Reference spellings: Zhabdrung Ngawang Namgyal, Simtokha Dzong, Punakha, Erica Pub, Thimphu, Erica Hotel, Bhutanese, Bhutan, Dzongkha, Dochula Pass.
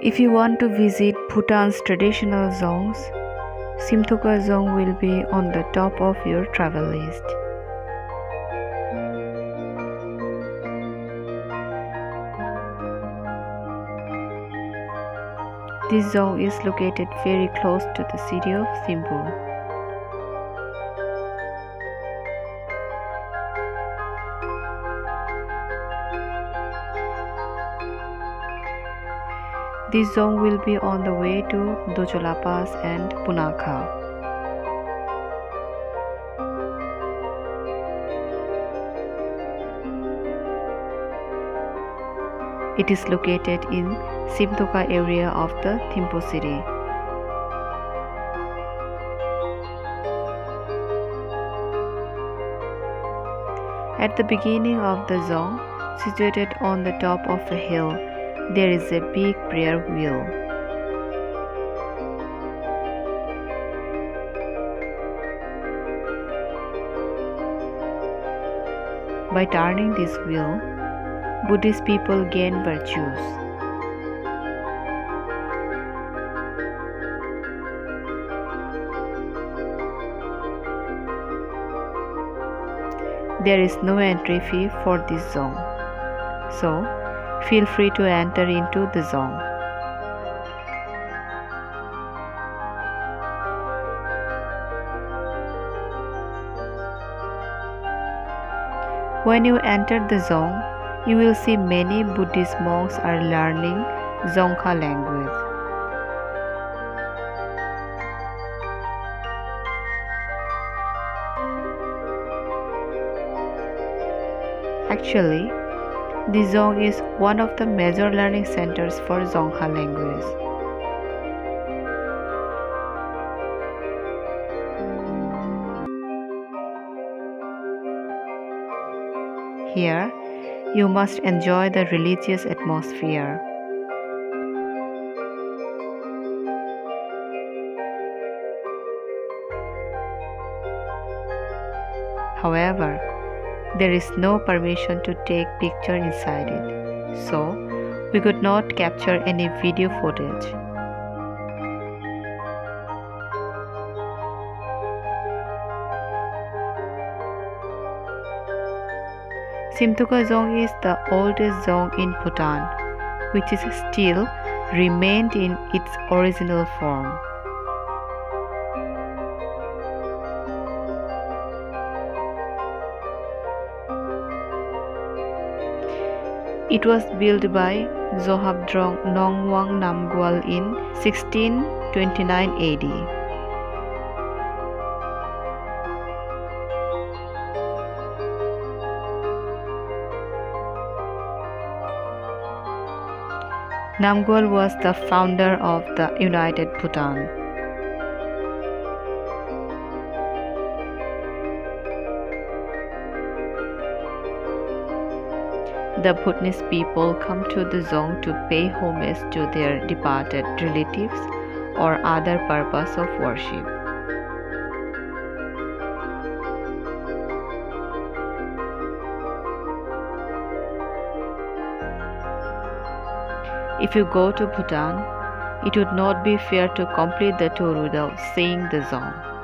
If you want to visit Bhutan's traditional Dzongs, Simtokha Dzong will be on the top of your travel list. This Dzong is located very close to the city of Thimphu. This Dzong will be on the way to Dochula Pass and Punakha. It is located in Simtokha area of the Thimphu city. At the beginning of the Dzong, situated on the top of a hill, there is a big prayer wheel. By turning this wheel, Buddhist people gain virtues. There is no entry fee for this Dzong, so feel free to enter into the Dzong. When you enter the Dzong, you will see many Buddhist monks are learning Dzongkha language. Actually, this Dzong is one of the major learning centers for Dzongkha language. Here, you must enjoy the religious atmosphere. However, there is no permission to take picture inside it, so we could not capture any video footage. Simtokha Dzong is the oldest Dzong in Bhutan, which is still remained in its original form. It was built by Zhabdrung Ngawang Namgyal in 1629 AD. Namgyal was the founder of the United Bhutan. The Bhutanese people come to the Dzong to pay homage to their departed relatives or other purpose of worship. If you go to Bhutan, it would not be fair to complete the tour without seeing the Dzong.